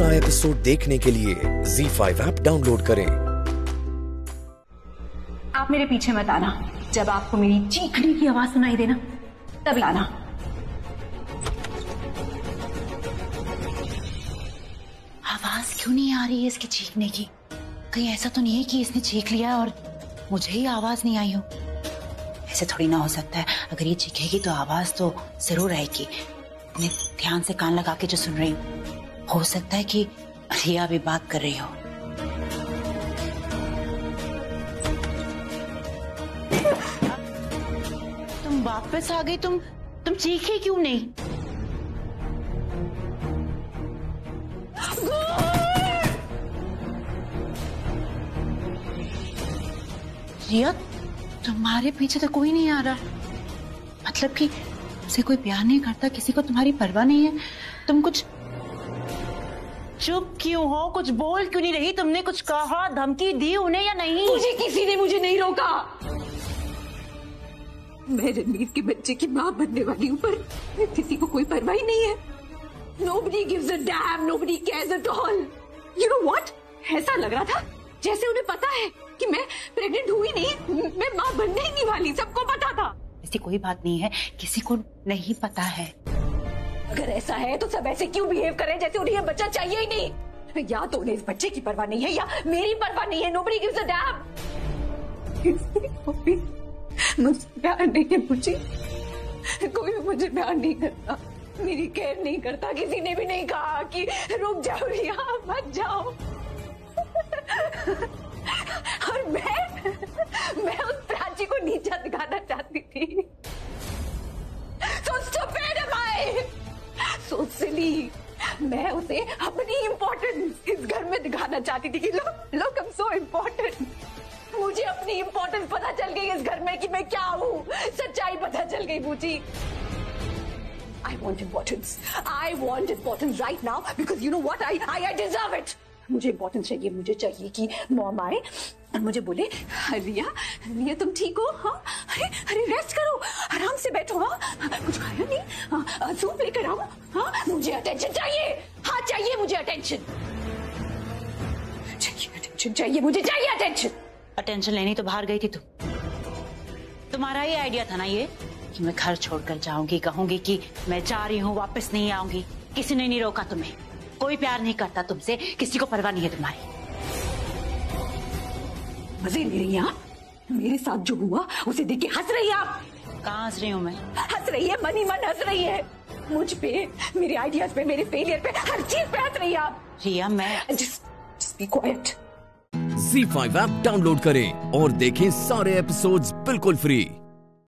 पूरा एपिसोड देखने के लिए Z5 ऐप डाउनलोड करें। आप मेरे पीछे मत आना। जब आपको मेरी चीखने की आवाज सुनाई देना तब लाना। आवाज क्यों नहीं आ रही है इसके चीखने की? कहीं ऐसा तो नहीं है कि इसने चीख लिया और मुझे ही आवाज नहीं आई हो? ऐसे थोड़ी ना हो सकता है। अगर ये चीखेगी तो आवाज तो जरूर आएगी। मैं ध्यान से कान लगा के जो सुन रही हूँ, हो सकता है कि रिया भी बात कर रही हो। तुम वापस आ गई। तुम चीखे क्यों नहीं? रिया, तुम्हारे पीछे तो कोई नहीं आ रहा। मतलब कि तुमसे कोई प्यार नहीं करता, किसी को तुम्हारी परवाह नहीं है। तुम कुछ चुप क्यों हो? कुछ बोल क्यों नहीं रही? तुमने कुछ कहा, धमकी दी उन्हें या नहीं? मुझे किसी ने मुझे नहीं रोका। मैं रणवीर के बच्चे की माँ बनने वाली हूँ, पर किसी को कोई परवाह ही नहीं है। Nobody gives a damn, nobody cares at all. You know what? ऐसा लग रहा था जैसे उन्हें पता है कि मैं प्रेग्नेंट हुई नहीं, मैं माँ बनने ही नहीं वाली। सबको पता था। ऐसी कोई बात नहीं है, किसी को नहीं पता है। अगर ऐसा है तो सब ऐसे क्यों बिहेव करें जैसे उन्हें ये बच्चा चाहिए ही नहीं? या तो उन्हें इस बच्चे की परवाह नहीं है या मेरी परवाह नहीं है। Nobody gives a damn. किसी को भी मुझसे प्यार नहीं है। कोई मुझे प्यार नहीं करता, मेरी केयर नहीं करता। किसी ने भी नहीं कहा कि रुक जाओ रिया, मत जाओ। और मैं उस प्राची को नीचा दिखाना चाहती थी। So stupid am I, so silly। मैं उसे अपनी इम्पोर्टेंस इस घर में दिखाना चाहती थी कि look, I'm so important। मुझे अपनी इम्पोर्टेंस पता चल गई इस घर में कि मैं क्या हूँ। सच्चाई पता चल गई बूची। I want importance. I want importance right now because you know what? I deserve it. मुझे इम्पोर्टेंस चाहिए। मुझे चाहिए कि मॉम आए और मुझे बोले, रिया तुम ठीक हो? हाँ, अरे रेस्ट करो, आराम से बैठो। हाँ, कुछ खाया नहीं? सूप लेकर आओ। हाँ, मुझे अटेंशन चाहिए। हाँ चाहिए, मुझे अटेंशन चाहिए। अटेंशन चाहिए, मुझे चाहिए अटेंशन। अटेंशन लेने तो बाहर गई थी तुम। तुम्हारा ही आइडिया था ना ये कि मैं घर छोड़कर जाऊंगी, कहूंगी कि मैं जा रही हूँ, वापस नहीं आऊंगी। किसी ने नहीं रोका तुम्हें, कोई प्यार नहीं करता तुमसे, किसी को परवाह नहीं है तुम्हारी। मजे ले रही हैं आप? मेरे साथ जो हुआ उसे देख के हंस रही है आप? कहाँ हंस रही हूँ मैं? हंस रही है, मन ही मन हंस रही है। मुझ पे, मेरे आइडियाज पे, मेरे फेलियर पे, हर चीज पे हंस रही है आप। रिया मैं just be quiet। Z5 app download करें और देखें सारे एपिसोड्स बिल्कुल फ्री।